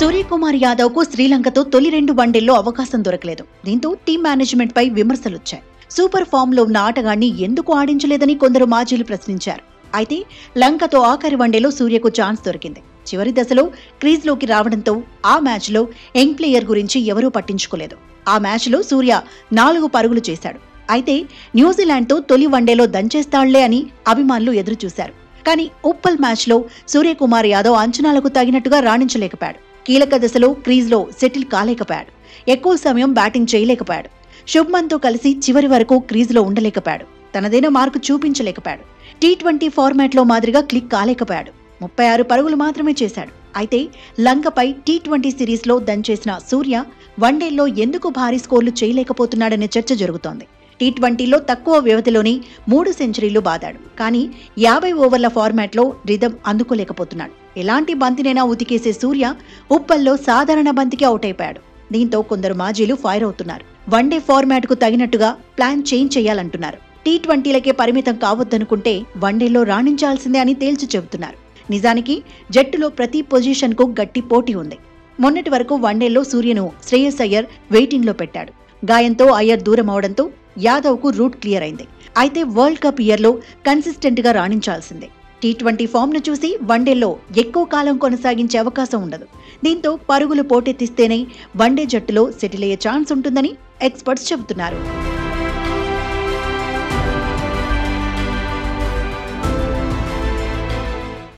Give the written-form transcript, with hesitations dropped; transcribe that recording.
सूर्यकुमार यादव को श्रीलंका तो तొలి రెండు వన్డేల్లో అవకాశం దొరకలేదు। దీంతో టీమ్ మేనేజ్‌మెంట్ పై విమర్శలు వచ్చాయి। సూపర్ ఫామ్ లో ఉన్న ఆటగాన్ని ఎందుకు ఆడించలేదని కొందరు మాజీలు ప్రశ్నించారు। అయితే లంకతో ఆఖరి వన్డేలో సూర్యకు ఛాన్స్ దొరికింది। చివరి దశలో క్రీజ్ లోకి రావడంతో ఆ మ్యాచ్ లో యంగ్ ప్లేయర్ గురించి ఎవరూ పట్టించుకోలేదు। ఆ మ్యాచ్ లో సూర్య 4 పరుగులు చేశాడు। అయితే న్యూజిలాండ్ తో తొలి వన్డేలో దంచేస్తాడులే అని అభిమానులు ఎదురు చూశారు। కానీ ఉప్పల్ మ్యాచ్ లో సూర్యకుమార్ యాదవ్ అంచనాలకు తగినట్టుగా రాణించలేకపోయాడు। కీలక దశలో క్రీజ్ లో సెటిల్ కాలేకపోయాడు। ఎక్కువ సమయం బ్యాటింగ్ చేయలేకపోయాడు। శుభ్మన్ తో కలిసి చివరి వరకు క్రీజ్ లో ఉండలేకపోయాడు। తనదైన మార్కు చూపించలేకపోయాడు। టీ20 ఫార్మాట్ లో మాదిరిగా క్లిక్ కాలేకపోయాడు। 36 పరుగులు మాత్రమే చేశాడు। అయితే లంకపై టీ20 సిరీస్ లో దంచేసిన సూర్య వన్డేల్లో ఎందుకు భారీ స్కోర్లు చేయలేకపోతున్నాడనే చర్చ జరుగుతోంది। టీ20లో తక్కువ వ్యవధిలోనే 3 సెంచరీలు బాదాడు। కానీ 50 ఓవర్ల ఫార్మాట్లో రిథమ్ అందుకోలేకపోతున్నాడు। ఎలాంటి బంతినైనా ఉతికేసే సూర్య ఉప్పల్లో సాధారణ బంతికి అవుట్ అయిపోయాడు। దీంతో కొందరు మాజీలు ఫైర్ అవుతున్నారు। వన్డే ఫార్మాట్కు తగినట్టుగా ప్లాన్ చేంజ్ చేయాలంటున్నారు। టీ20లకే పరిమితం కావద్దనుకుంటే వన్డేలో రాణించాల్సిందే అని తేల్చి చెబుతున్నారు। నిజానికి జట్టులో ప్రతి పొజిషన్కు గట్టి పోటీ ఉంది। మొన్నటి వరకు వన్డేలో సూర్యను శ్రేయస్ అయ్యర్ వెయిటింగ్లో పెట్టాడు। గాయంతో అయ్యర్ దూరం అవడంతో యాదవ్కు రూట్ క్లియర్ అయింది। అయితే వరల్డ్ కప్ ఇయర్లో కన్సిస్టెంట్గా రాణించాల్సిందే। టీ20 ఫామ్ను చూసి వన్డేలో ఎక్కువ కాలం కొనసాగించే అవకాశం ఉండదు। దీంతో పరుగులు పోటెత్తిస్తేనే వన్డే జట్టులో సెటిల్ అయ్యే ఛాన్స్ ఉంటుందని ఎక్స్పర్ట్స్ చెబుతున్నారు।